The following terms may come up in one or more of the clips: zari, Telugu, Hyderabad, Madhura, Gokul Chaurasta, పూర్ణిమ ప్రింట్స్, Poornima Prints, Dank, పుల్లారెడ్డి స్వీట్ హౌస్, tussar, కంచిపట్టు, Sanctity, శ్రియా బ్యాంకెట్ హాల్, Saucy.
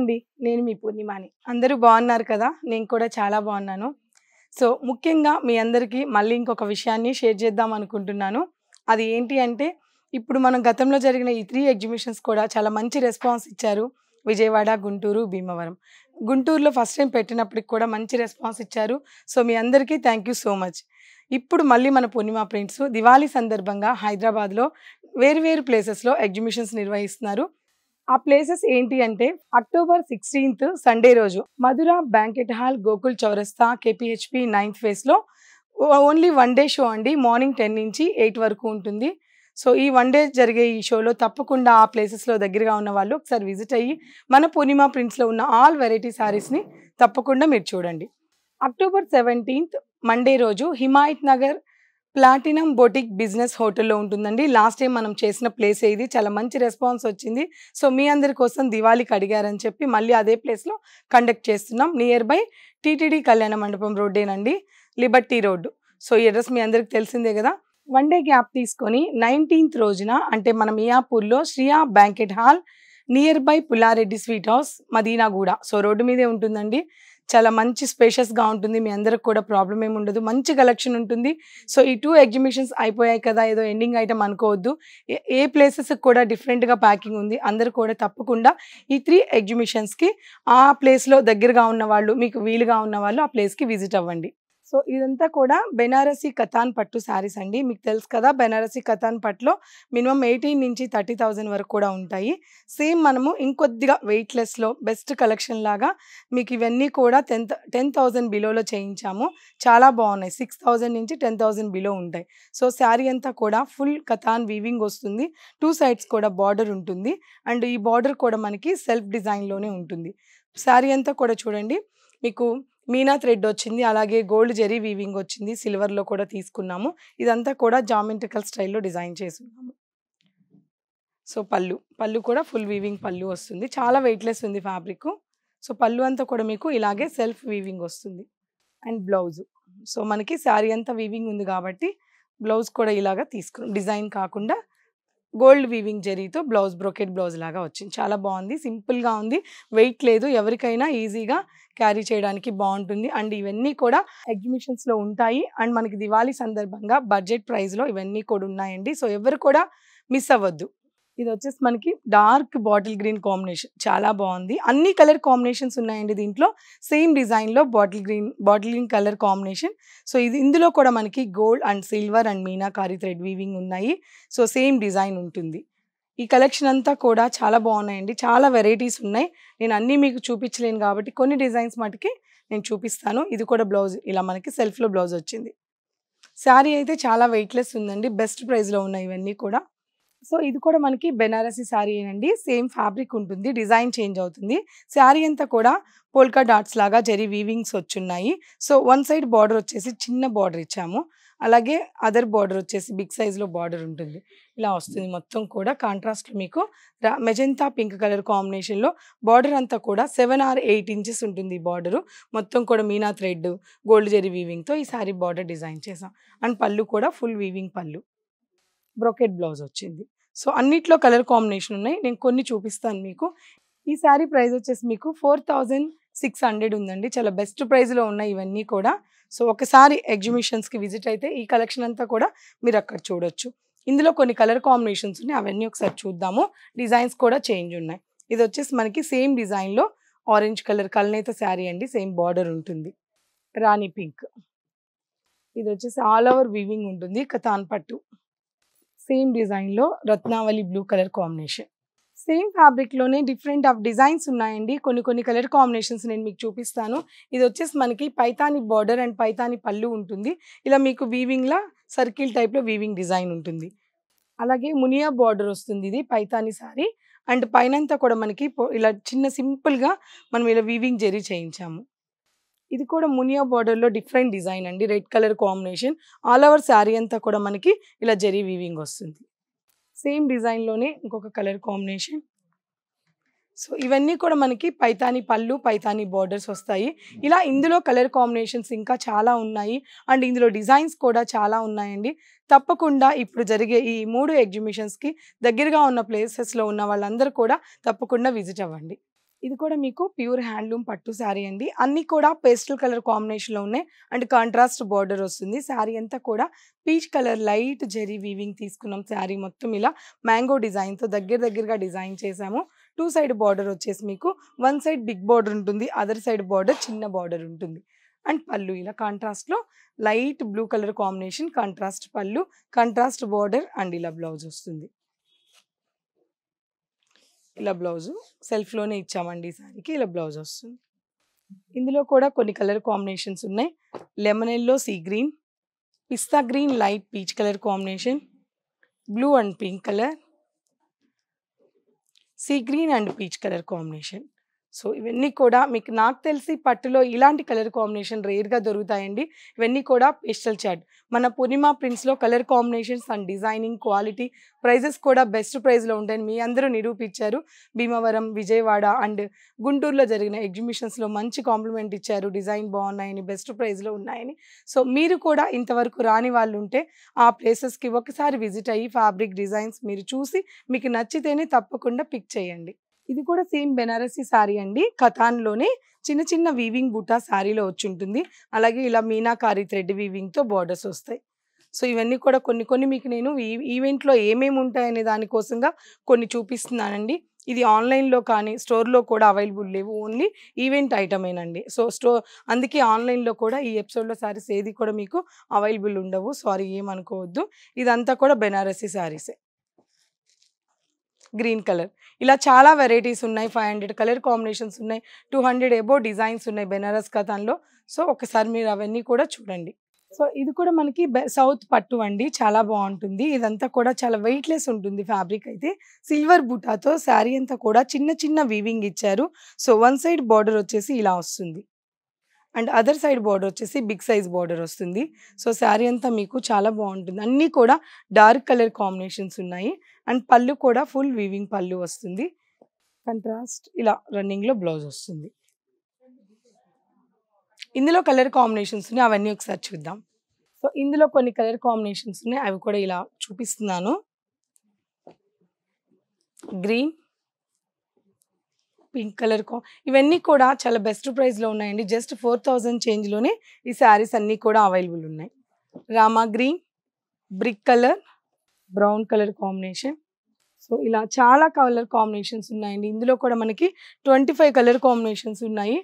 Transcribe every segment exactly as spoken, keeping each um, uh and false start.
అండి నేను మీ పూర్ణిమని అందరూ బాగున్నారు కదా నేను కూడా చాలా బాగున్నాను సో ముఖ్యంగా మీ అందరికీ మళ్ళీ ఇంకొక విషయాన్ని షేర్ చేద్దాం అనుకుంటున్నాను అది ఏంటి అంటే ఇప్పుడు మనం గతంలో జరిగిన ఈ మూడు ఎగ్జిబిషన్స్ కూడా చాలా మంచి రెస్పాన్స్ ఇచ్చారు విజయవాడ గుంటూరు భీమవరం గుంటూరులో ఫస్ట్ టైం పెట్టినప్పటికి కూడా మంచి రెస్పాన్స్ ఇచ్చారు సో మీ అందరికీ థాంక్యూ సో మచ్ ఇప్పుడు మళ్ళీ మన పూర్ణిమ ప్రింట్స్ దివాళీ సందర్భంగా హైదరాబాద్ లో వేరు వేరు ప్లేసెస్ లో ఎగ్జిబిషన్స్ నిర్వహిస్తున్నారు आ प्लेसेस अक्टोबर सिक्सटीन्थ संडे रोजु मधुरा बैंकेट हाल गोकुल चौरस्ता केपीएचपी नाइन्थ फेस लो ओनली वन डे शो अंडी मॉर्निंग टेन नुंची एट वरकू उंटुंदी सो ई वन डे जरिगे ई शो लो तप्पकुंडा आ प्लेसेस लो दग्गरगा उन्न वाळ्ळु ओकसारि विजिट अय्यि मन पूर्णिमा प्रिंट्स लो उन्न आल वेरैटी सारीस नि तप्पकुंडा मीरु चूडंडी अक्टोबर सेवन्टीन्थ मंडे रोजु हिमायतनगर ప్లాటినం బొటిక్ బిజినెస్ హోటల్లో ఉంటుందండి లాస్ట్ టైం మనం చేసిన ప్లేస్ ఇది చాలా మంచి రెస్పాన్స్ వచ్చింది సో మీ అందరి కోసం దివాళీకి అడిగారని చెప్పి మళ్ళీ అదే ప్లేస్ లో కండక్ట్ చేస్తున్నాం నియర్ బై టీటీడీ కళ్యాణ మండపం రోడ్ ఏనండి లిబర్టీ రోడ్ సో ఈ అడ్రస్ మీ అందరికి తెలిసిందే కదా వన్ డే గ్యాప్ తీసుకొని నైన్టీన్త్ రోజున అంటే మనం మియాపూర్ లో Sriya banquet hall near by పుల్లారెడ్డి స్వీట్ హౌస్ Madinaguda so road మీదే ఉంటుందండి చాలా మంచి స్పేషియస్ గా ఉంటుంది మీ అందరికి కూడా ప్రాబ్లం ఏమీ ఉండదు మంచి కలెక్షన్ ఉంటుంది సో ఈ టూ ఎగ్జిబిషన్స్ అయిపోయాయి కదా ఏదో ఎండింగ్ ఐటమ్ అనుకోవద్దు ఏ ప్లేసెస్ కూడా డిఫరెంట్ గా ప్యాకింగ్ ఉంది అందరూ కూడా తప్పకుండా ఈ త్రీ ఎగ్జిబిషన్స్ కి ఆ ప్లేస్ లో దగ్గరగా ఉన్న వాళ్ళు మీకు వీలుగా ఉన్న వాళ్ళు ఆ ప్లేస్ కి విజిట్ అవ్వండి సో ఇదంతా కూడా బెనారసి కతాన్ పట్టు సారీస్ అండి మీకు తెలుసు కదా బెనారసి కతాన్ పట్టులో మినిమం ఎయిటీన్ నుంచి థర్టీ థౌసండ్ వరకు కూడా ఉంటాయి సేమ్ మనము ఇంకొద్దిగా వెయిట్లెస్లో బెస్ట్ కలెక్షన్ లాగా మీకు ఇవన్నీ కూడా టెన్ టెన్ థౌసండ్ బిలోలో చేయించాము చాలా బాగున్నాయి సిక్స్ థౌసండ్ నుంచి టెన్ థౌసండ్ బిలో ఉంటాయి సో శారీ అంతా కూడా ఫుల్ కతాన్ వీవింగ్ వస్తుంది టూ సైడ్స్ కూడా బార్డర్ ఉంటుంది అండ్ ఈ బార్డర్ కూడా మనకి సెల్ఫ్ డిజైన్లోనే ఉంటుంది శారీ అంతా కూడా చూడండి మీకు మీనా థ్రెడ్ వచ్చింది అలాగే గోల్డ్ జెరీ వీవింగ్ వచ్చింది సిల్వర్ లో కూడా తీసుకున్నాము ఇదంతా కూడా జామెట్రికల్ స్టైల్ లో డిజైన్ చేసుకున్నాము సో పల్లు పల్లు కూడా ఫుల్ వీవింగ్ పల్లు వస్తుంది చాలా వెయిట్లెస్ ఉంది ఫ్యాబ్రిక్ సో పల్లు అంతా కూడా మీకు ఇలాగే సెల్ఫ్ వీవింగ్ వస్తుంది అండ్ బ్లౌజ్ సో మనకి శారీ అంతా వీవింగ్ ఉంది కాబట్టి బ్లౌజ్ కూడా ఇలాగా తీసుకున్నాం డిజైన్ కాకుండా గోల్డ్ వీవింగ్ జరీతో బ్లౌజ్ బ్రోకెట్ బ్లౌజ్ లాగా వచ్చింది చాలా బాగుంది సింపుల్గా ఉంది వెయిట్ లేదు ఎవరికైనా ఈజీగా క్యారీ చేయడానికి బాగుంటుంది అండ్ ఇవన్నీ కూడా ఎగ్జిబిషన్స్లో ఉంటాయి అండ్ మనకి దివాళీ సందర్భంగా బడ్జెట్ ప్రైస్లో ఇవన్నీ కూడా ఉన్నాయండి సో ఎవరు కూడా మిస్ అవ్వద్దు ఇది వచ్చేసి మనకి డార్క్ బాటిల్ గ్రీన్ కాంబినేషన్ చాలా బాగుంది అన్ని కలర్ కాంబినేషన్స్ ఉన్నాయండి దీంట్లో సేమ్ డిజైన్లో bottle green bottle green colour combination so ఇది ఇందులో కూడా మనకి gold and silver and meenakari thread weaving ఉన్నాయి సో సేమ్ డిజైన్ ఉంటుంది ఈ కలెక్షన్ అంతా కూడా చాలా బాగున్నాయండి చాలా వెరైటీస్ ఉన్నాయి నేను అన్నీ మీకు చూపించలేను కాబట్టి కొన్ని డిజైన్స్ మటుకి నేను చూపిస్తాను ఇది కూడా బ్లౌజ్ ఇలా మనకి సెల్ఫ్లో బ్లౌజ్ వచ్చింది శారీ అయితే చాలా వెయిట్లెస్ ఉందండి బెస్ట్ ప్రైస్లో ఉన్నాయి ఇవన్నీ కూడా సో ఇది కూడా మనకి బెనారసి శారీ అండి సేమ్ ఫ్యాబ్రిక్ ఉంటుంది డిజైన్ చేంజ్ అవుతుంది శారీ అంతా కూడా పోల్కా డాట్స్ లాగా జెరీ వీవింగ్స్ వచ్చున్నాయి సో వన్ సైడ్ బార్డర్ వచ్చేసి చిన్న బార్డర్ ఇచ్చాము అలాగే అదర్ బార్డర్ వచ్చేసి బిగ్ సైజ్లో బార్డర్ ఉంటుంది ఇలా వస్తుంది మొత్తం కూడా కాంట్రాస్ట్లో మీకు మెజెంతా పింక్ కలర్ కాంబినేషన్లో బార్డర్ అంతా కూడా సెవెన్ ఆర్ ఎయిట్ ఇంచెస్ ఉంటుంది ఈ బార్డరు మొత్తం కూడా మీనా థ్రెడ్ గోల్డ్ జెరీ వీవింగ్తో ఈ శారీ బార్డర్ డిజైన్ చేసాం అండ్ పళ్ళు కూడా full weaving pallu brocade blouse వచ్చింది సో అన్నిట్లో కలర్ కాంబినేషన్ ఉన్నాయి నేను కొన్ని చూపిస్తాను మీకు ఈ శారీ ప్రైస్ వచ్చేసి మీకు ఫోర్ థౌజండ్ సిక్స్ హండ్రెడ్ ఉందండి చాలా బెస్ట్ ప్రైస్లో ఉన్నాయి ఇవన్నీ కూడా సో ఒకసారి ఎగ్జిబిషన్స్కి విజిట్ అయితే ఈ కలెక్షన్ అంతా కూడా మీరు అక్కడ చూడొచ్చు ఇందులో కొన్ని కలర్ కాంబినేషన్స్ ఉన్నాయి అవన్నీ ఒకసారి చూద్దాము డిజైన్స్ కూడా చేంజ్ ఉన్నాయి ఇది వచ్చేసి మనకి సేమ్ డిజైన్లో ఆరెంజ్ కలర్ కల్నేత శారీ అండి సేమ్ బార్డర్ ఉంటుంది రాణి పింక్ ఇది వచ్చేసి ఆల్ ఓవర్ వీవింగ్ ఉంటుంది కతాన్ పట్టు సేమ్ డిజైన్లో Ratnavali blue colour combination same ఫ్యాబ్రిక్లోనే డిఫరెంట్ ఆఫ్ డిజైన్స్ ఉన్నాయండి కొన్ని కొన్ని కలర్ కాంబినేషన్స్ నేను మీకు చూపిస్తాను ఇది వచ్చేసి మనకి పైతాని బార్డర్ అండ్ పైతాని పళ్ళు ఉంటుంది ఇలా మీకు వీవింగ్లా సర్కిల్ టైప్లో వీవింగ్ డిజైన్ ఉంటుంది అలాగే మునియా బార్డర్ వస్తుంది ఇది పైతాని సారీ అండ్ పైనంతా కూడా మనకి ఇలా చిన్న సింపుల్గా మనం ఇలా వీవింగ్ జరీ చేయించాము ఇది కూడా మునియా బార్డర్లో డిఫరెంట్ డిజైన్ అండి red colour combination all over sari అంతా కూడా మనకి ఇలా జరీ వీవింగ్ వస్తుంది సేమ్ డిజైన్లోనే ఇంకొక కలర్ కాంబినేషన్ సో ఇవన్నీ కూడా మనకి పైతాని పళ్ళు పైతాని బార్డర్స్ వస్తాయి ఇలా ఇందులో కలర్ కాంబినేషన్స్ ఇంకా చాలా ఉన్నాయి అండ్ ఇందులో డిజైన్స్ కూడా చాలా ఉన్నాయండి తప్పకుండా ఇప్పుడు జరిగే ఈ మూడు ఎగ్జిబిషన్స్కి దగ్గరగా ఉన్న ప్లేసెస్లో ఉన్న వాళ్ళందరూ కూడా తప్పకుండా విజిట్ అవ్వండి ఇది కూడా మీకు ప్యూర్ హ్యాండ్లూమ్ పట్టు సారీ అండి. అన్ని కూడా పేస్టల్ కలర్ కాంబినేషన్ లో ఉన్నాయి అండ్ కాంట్రాస్ట్ బోర్డర్ వస్తుంది. సారీ అంతా కూడా peach colour light zari weaving తీసుకున్నాం. సారీ మొత్తం ఇలా మ్యాంగో డిజైన్ తో దగ్గర దగ్గరగా డిజైన్ చేసాము. టూ సైడ్ బార్డర్ వచ్చేసి మీకు వన్ సైడ్ బిగ్ బార్డర్ ఉంటుంది, అదర్ సైడ్ బార్డర్ చిన్న బార్డర్ ఉంటుంది. అండ్ పళ్ళు ఇలా కాంట్రాస్ట్ లో light blue colour combination, contrast pallu, contrast border and ఇలా బ్లౌజ్ వస్తుంది. ఇలా బ్లౌజు సెల్ఫ్లోనే ఇచ్చామండి ఈ సారీకి. ఇలా బ్లౌజ్ వస్తుంది. ఇందులో కూడా కొన్ని కలర్ కాంబినేషన్స్ ఉన్నాయి. Lemon yellow sea green, pista green light peach colour combination, blue and pink colour, sea green and peach colour combination. So ఇవన్నీ కూడా మీకు నాకు తెలిసి పట్టులో ఇలాంటి కలర్ కాంబినేషన్ రేర్గా దొరుకుతాయండి. ఇవన్నీ కూడా పేస్టల్ చాట్ మన పూర్ణిమ ప్రింట్స్లో colour combinations and designing quality prices కూడా బెస్ట్ ప్రైజ్లో ఉంటాయని మీ అందరూ నిరూపించారు. భీమవరం, విజయవాడ అండ్ గుంటూరులో జరిగిన ఎగ్జిబిషన్స్లో మంచి కాంప్లిమెంట్ ఇచ్చారు. డిజైన్ బాగున్నాయని, బెస్ట్ ప్రైజ్లో ఉన్నాయని. సో మీరు కూడా ఇంతవరకు రాని వాళ్ళు ఉంటే ఆ ప్లేసెస్కి ఒకసారి విజిట్ అయ్యి ఫ్యాబ్రిక్ డిజైన్స్ మీరు చూసి మీకు నచ్చితేనే తప్పకుండా పిక్ చేయండి. ఇది కూడా సేమ్ బెనారసీ శారీ అండి. కథాన్లోనే చిన్న చిన్న వీవింగ్ బూటా శారీలో వచ్చి ఉంటుంది. అలాగే ఇలా మీనాకారి థ్రెడ్ వీవింగ్తో బార్డర్స్ వస్తాయి. సో ఇవన్నీ కూడా కొన్ని కొన్ని మీకు నేను ఈ ఈవెంట్లో ఏమేమి ఉంటాయనే దానికోసంగా కొన్ని చూపిస్తున్నానండి. ఇది ఆన్లైన్లో కానీ స్టోర్లో కూడా అవైలబుల్ లేవు, ఓన్లీ ఈవెంట్ ఐటమేనండి. సో స్టో అందుకే ఆన్లైన్లో కూడా ఈ ఎపిసోడ్లో శారీస్ ఏది కూడా మీకు అవైలబుల్ ఉండవు, సారీ ఏమనుకోవద్దు. ఇదంతా కూడా బెనారసీ శారీసే. గ్రీన్ కలర్ ఇలా చాలా వెరైటీస్ ఉన్నాయి. ఫైవ్ హండ్రెడ్ కలర్ కాంబినేషన్స్ ఉన్నాయి, టూ హండ్రెడ్ ఎబో డిజైన్స్ ఉన్నాయి బెనారస్ కథాన్లో. సో ఒకసారి మీరు అవన్నీ కూడా చూడండి. సో ఇది కూడా మనకి సౌత్ పట్టు అండి, చాలా బాగుంటుంది. ఇదంతా కూడా చాలా వెయిట్లెస్ ఉంటుంది ఫ్యాబ్రిక్. అయితే సిల్వర్ బుటాతో శారీ అంతా కూడా చిన్న చిన్న వీవింగ్ ఇచ్చారు. సో వన్ సైడ్ బార్డర్ వచ్చేసి ఇలా వస్తుంది అండ్ అదర్ సైడ్ బార్డర్ వచ్చేసి బిగ్ సైజ్ బార్డర్ వస్తుంది. సో శారీ అంతా మీకు చాలా బాగుంటుంది. అన్నీ కూడా డార్క్ కలర్ కాంబినేషన్స్ ఉన్నాయి అండ్ పళ్ళు కూడా ఫుల్ వీవింగ్ పళ్ళు వస్తుంది. కాంట్రాస్ట్ ఇలా రన్నింగ్లో బ్లౌజ్ వస్తుంది. ఇందులో కలర్ కాంబినేషన్స్ ఉన్నాయి, అవన్నీ ఒకసారి చూద్దాం. సో ఇందులో కొన్ని కలర్ కాంబినేషన్స్ ఉన్నాయి, అవి కూడా ఇలా చూపిస్తున్నాను. గ్రీన్, పింక్ కలర్ కో ఇవన్నీ కూడా చాలా బెస్ట్ ప్రైస్లో ఉన్నాయండి. జస్ట్ ఫోర్ థౌజండ్ చేంజ్లోనే ఈ శారీస్ అన్నీ కూడా అవైలబుల్ ఉన్నాయి. Rama green, brick colour, brown colour combination. So ఇలా చాలా కలర్ కాంబినేషన్స్ ఉన్నాయండి. ఇందులో కూడా మనకి ట్వంటీ ఫైవ్ కలర్ కాంబినేషన్స్ ఉన్నాయి.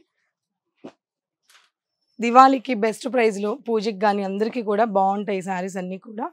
దివాళీకి బెస్ట్ ప్రైస్లో పూజకి కానీ అందరికీ కూడా బాగుంటాయి శారీస్ అన్నీ కూడా.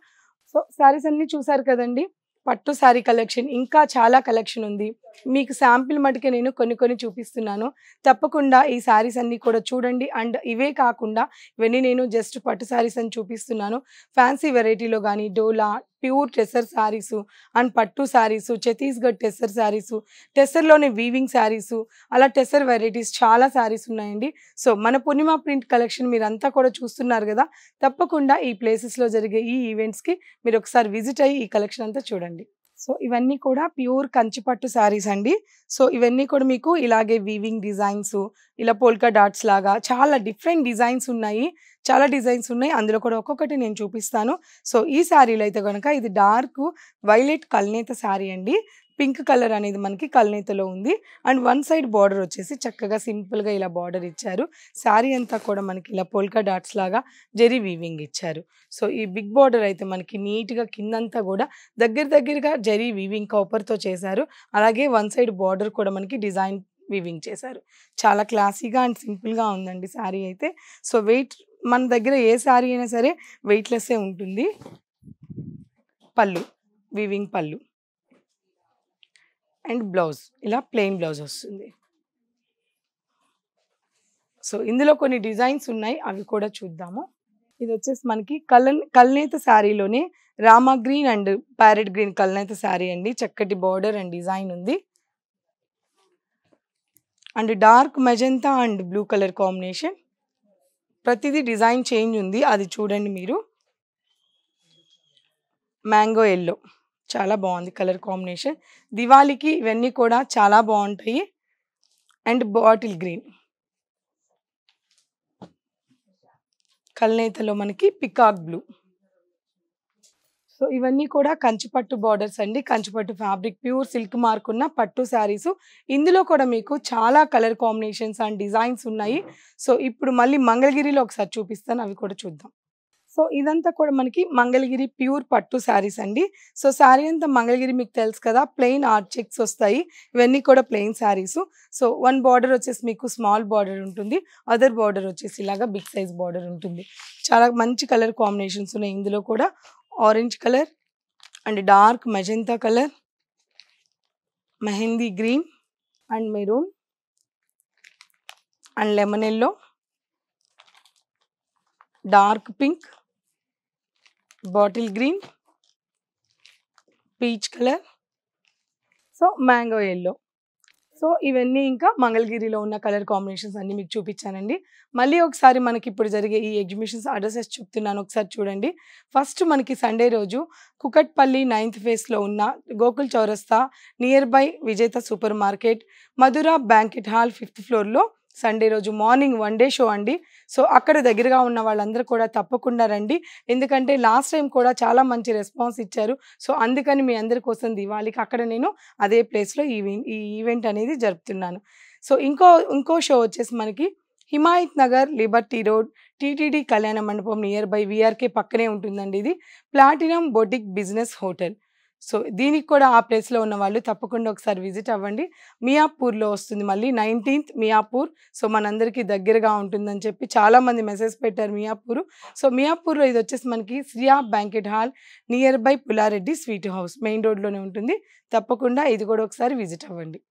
సో శారీస్ అన్నీ చూసారు కదండి. పట్టు శారీ కలెక్షన్ ఇంకా చాలా కలెక్షన్ ఉంది. మీకు శాంపిల్ మటుకే నేను కొన్ని కొన్ని చూపిస్తున్నాను. తప్పకుండా ఈ శారీస్ అన్నీ కూడా చూడండి. అండ్ ఇవే కాకుండా ఇవన్నీ నేను జస్ట్ పట్టు శారీస్ అని చూపిస్తున్నాను. ఫ్యాన్సీ వెరైటీలో కానీ డోలా, ప్యూర్ టెసర్ శారీసు అండ్ పట్టు శారీసు, ఛత్తీస్గఢ్ టెసర్ శారీసు, టెసర్లోని వీవింగ్ శారీసు, అలా టెసర్ వెరైటీస్ చాలా శారీస్ ఉన్నాయండి. సో మన పూర్ణిమ ప్రింట్ కలెక్షన్ మీరంతా కూడా చూస్తున్నారు కదా. తప్పకుండా ఈ ప్లేసెస్లో జరిగే ఈ ఈవెంట్స్కి మీరు ఒకసారి విజిట్ అయ్యి ఈ కలెక్షన్ అంతా చూడండి. సో ఇవన్నీ కూడా ప్యూర్ కంచిపట్టు శారీస్ అండి. సో ఇవన్నీ కూడా మీకు ఇలాగే వీవింగ్ డిజైన్స్, ఇలా పోల్కా డాట్స్ లాగా చాలా డిఫరెంట్ డిజైన్స్ ఉన్నాయి. చాలా డిజైన్స్ ఉన్నాయి, అందులో కూడా ఒక్కొక్కటి నేను చూపిస్తాను. సో ఈ శారీలో అయితే కనుక ఇది డార్క్ వైలెట్ కల్నేత శారీ అండి. పింక్ కలర్ అనేది మనకి కల్నేతలో ఉంది అండ్ వన్ సైడ్ బార్డర్ వచ్చేసి చక్కగా సింపుల్గా ఇలా బార్డర్ ఇచ్చారు. శారీ అంతా కూడా మనకి ఇలా పోల్కా డాట్స్ లాగా జెరీ వీవింగ్ ఇచ్చారు. సో ఈ బిగ్ బార్డర్ అయితే మనకి నీట్గా కిందంతా కూడా దగ్గర దగ్గరగా జెరీ వీవింగ్ కాపర్తో చేశారు. అలాగే వన్ సైడ్ బార్డర్ కూడా మనకి డిజైన్ వీవింగ్ చేశారు. చాలా క్లాసీగా అండ్ సింపుల్గా ఉందండి శారీ అయితే. సో వెయిట్ మన దగ్గర ఏ శారీ అయినా సరే వెయిట్లెస్సే ఉంటుంది. Pallu weaving pallu and blouse ఇలా ప్లెయిన్ బ్లౌజ్ వస్తుంది. సో ఇందులో కొన్ని డిజైన్స్ ఉన్నాయి, అవి కూడా చూద్దాము. ఇది వచ్చేసి మనకి కలన్ కల్నేత శారీలోనే Rama green and parrot green కల్నేత sari అండి. చక్కటి బార్డర్ అండ్ డిజైన్ ఉంది and dark magenta and blue colour combination. ప్రతిదీ డిజైన్ చేంజ్ ఉంది, అది చూడండి మీరు. మ్యాంగో ఎల్లో చాలా బాగుంది కలర్ కాంబినేషన్. దివాళీకి ఇవన్నీ కూడా చాలా బాగుంటాయి. అండ్ బాటిల్ గ్రీన్ కల్నేతలో మనకి పికాక్ బ్లూ. సో సో ఇవన్నీ కూడా కంచిపట్టు బోర్డర్స్ అండి, కంచిపట్టు ఫ్యాబ్రిక్ ప్యూర్ సిల్క్ మార్క్ ఉన్న పట్టు శారీస్. ఇందులో కూడా మీకు చాలా కలర్ కాంబినేషన్స్ అండ్ డిజైన్స్ ఉన్నాయి. సో ఇప్పుడు మళ్ళీ మంగళగిరిలో ఒకసారి చూపిస్తాను, అవి కూడా చూద్దాం. సో ఇదంతా కూడా మనకి మంగళగిరి ప్యూర్ పట్టు శారీస్ అండి. సో శారీ అంతా మంగళగిరి మీకు తెలుసు కదా, ప్లెయిన్ ఆర్ట్ చెక్స్ వస్తాయి, ఇవన్నీ కూడా plain saris. So one border వచ్చేసి మీకు స్మాల్ బార్డర్ ఉంటుంది, అదర్ బార్డర్ వచ్చేసి ఇలాగా బిగ్ సైజ్ బార్డర్ ఉంటుంది. చాలా మంచి కలర్ కాంబినేషన్స్ ఉన్నాయి ఇందులో కూడా, orange colour and dark magenta colour, mehndi green and maroon and lemon yellow, dark pink, bottle green, peach colour, so mango yellow. So ఇవన్నీ ఇంకా మంగళగిరిలో ఉన్న కలర్ కాంబినేషన్స్ అన్నీ మీకు చూపించానండి. మళ్ళీ ఒకసారి మనకి ఇప్పుడు జరిగే ఈ ఎగ్జిబిషన్స్ అడ్రసెస్ చెప్తున్నాను, ఒకసారి చూడండి. ఫస్ట్ మనకి సండే రోజు కుకట్పల్లి నైన్త్ ఫేస్లో ఉన్న Gokul Chowrasta near by Vijetha super market Madhura banquet hall fifth ఫ్లోర్లో సండే రోజు మార్నింగ్ వన్ డే షో అండి. సో అక్కడ దగ్గరగా ఉన్న వాళ్ళందరూ కూడా తప్పకుండా రండి, ఎందుకంటే లాస్ట్ టైం కూడా చాలా మంచి రెస్పాన్స్ ఇచ్చారు. సో అందుకని మీ అందరి కోసం దివాళీకి అక్కడ నేను అదే ప్లేస్లో ఈ ఈ ఈవెంట్ అనేది జరుపుతున్నాను. సో ఇంకో ఇంకో షో వచ్చేసి మనకి Himayat Nagar liberty road TTD Kalyana Mandapam near by VRK పక్కనే ఉంటుందండి. ఇది platinum boutique business hotel. So దీనికి కూడా ఆ ప్లేస్లో ఉన్న వాళ్ళు తప్పకుండా ఒకసారి విజిట్ అవ్వండి. మియాపూర్లో వస్తుంది మళ్ళీ నైన్టీన్త్ మియాపూర్. సో మనందరికీ దగ్గరగా ఉంటుందని చెప్పి చాలామంది మెసేజ్ పెట్టారు మియాపూర్. సో మియాపూర్లో ఇది వచ్చేసి మనకి శ్రియా బ్యాంకెట్ హాల్ near by పుల్లారెడ్డి స్వీట్ హౌస్ main రోడ్లోనే ఉంటుంది. తప్పకుండా ఇది కూడా ఒకసారి విజిట్ అవ్వండి.